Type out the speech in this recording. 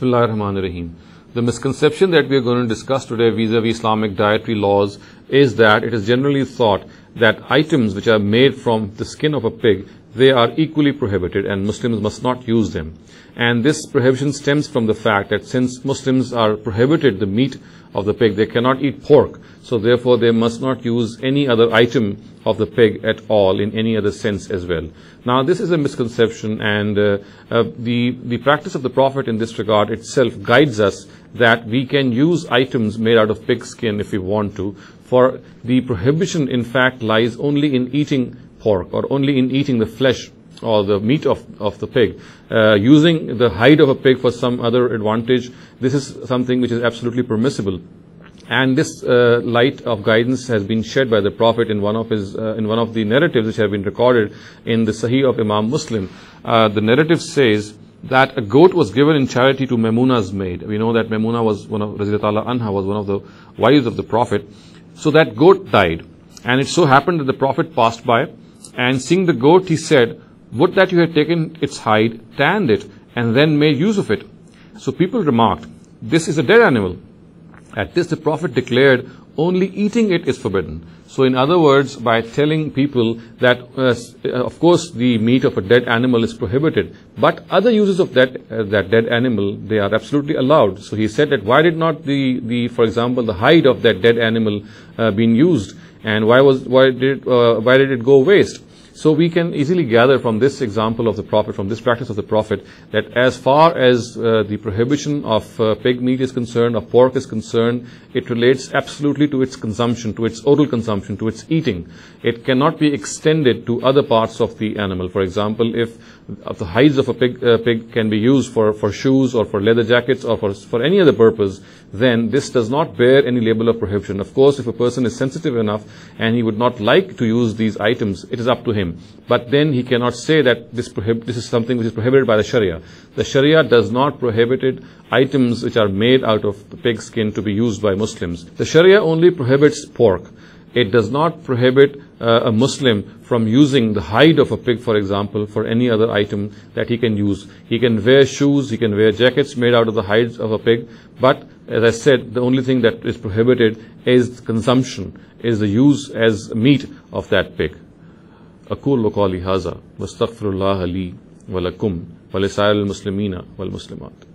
Bismillahir Rahmanir Raheem. The misconception that we are going to discuss today vis-a-vis Islamic dietary laws is that it is generally thought that items which are made from the skin of a pig, they are equally prohibited and Muslims must not use them. And this prohibition stems from the fact that since Muslims are prohibited the meat of the pig, they cannot eat pork. So therefore they must not use any other item of the pig at all in any other sense as well. Now this is a misconception, and the practice of the Prophet in this regard itself guides us that we can use items made out of pig skin if we want to. For the prohibition in fact lies only in eating pork or only in eating the flesh or the meat of the pig. Using the hide of a pig for some other advantage, this is something which is absolutely permissible. And this light of guidance has been shed by the Prophet in one of the narratives which have been recorded in the Sahih of Imam Muslim. The narrative says that a goat was given in charity to Maimuna's maid. We know that Maimuna was one of the wives of the Prophet. So that goat died, and it so happened that the Prophet passed by, and seeing the goat, he said, "Would that you had taken its hide, tanned it, and then made use of it." So people remarked, "This is a dead animal." At this the Prophet declared, "Only eating it is forbidden." So in other words, by telling people that of course the meat of a dead animal is prohibited, but other uses of that dead animal, they are absolutely allowed. So he said that why did not the for example the hide of that dead animal been used, and why did it go waste? So we can easily gather from this example of the Prophet, from this practice of the Prophet, that as far as the prohibition of pig meat is concerned, of pork is concerned, it relates absolutely to its consumption, to its oral consumption, to its eating. It cannot be extended to other parts of the animal. For example, if the hides of a pig can be used for shoes or for leather jackets or for any other purpose, then this does not bear any label of prohibition. Of course, if a person is sensitive enough and he would not like to use these items, it is up to him. But then he cannot say that this is something which is prohibited by the Sharia. The Sharia does not prohibit items which are made out of the pig skin to be used by Muslims. The Sharia only prohibits pork. It does not prohibit a Muslim from using the hide of a pig, for example, for any other item that he can use. He can wear shoes, he can wear jackets made out of the hides of a pig, but as I said, the only thing that is prohibited is consumption, is the use as meat of that pig. أقول قولي هذا واستغفر الله لي ولكم ولسائر المسلمين والمسلمات.